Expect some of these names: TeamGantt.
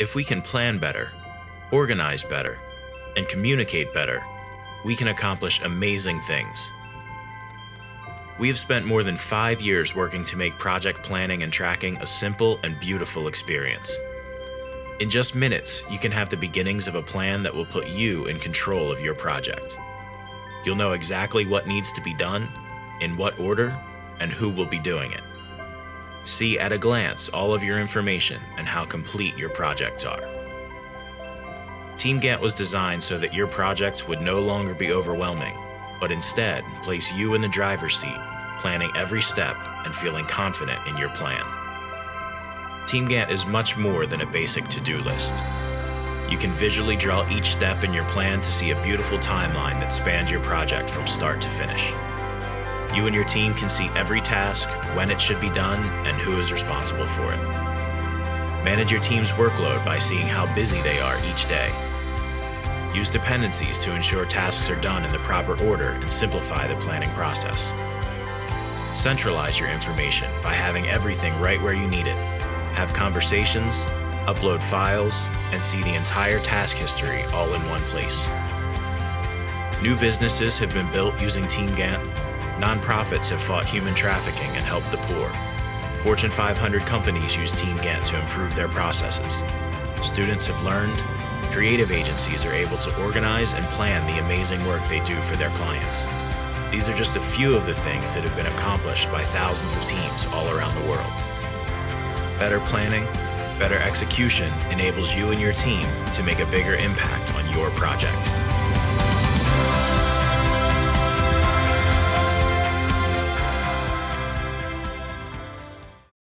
If we can plan better, organize better, and communicate better, we can accomplish amazing things. We have spent more than 5 years working to make project planning and tracking a simple and beautiful experience. In just minutes, you can have the beginnings of a plan that will put you in control of your project. You'll know exactly what needs to be done, in what order, and who will be doing it. See at a glance all of your information and how complete your projects are. TeamGantt was designed so that your projects would no longer be overwhelming, but instead place you in the driver's seat, planning every step and feeling confident in your plan. TeamGantt is much more than a basic to-do list. You can visually draw each step in your plan to see a beautiful timeline that spans your project from start to finish. You and your team can see every task, when it should be done, and who is responsible for it. Manage your team's workload by seeing how busy they are each day. Use dependencies to ensure tasks are done in the proper order and simplify the planning process. Centralize your information by having everything right where you need it. Have conversations, upload files, and see the entire task history all in one place. New businesses have been built using TeamGantt. Nonprofits have fought human trafficking and helped the poor. Fortune 500 companies use TeamGantt to improve their processes. Students have learned. Creative agencies are able to organize and plan the amazing work they do for their clients. These are just a few of the things that have been accomplished by thousands of teams all around the world. Better planning, better execution enables you and your team to make a bigger impact on your project.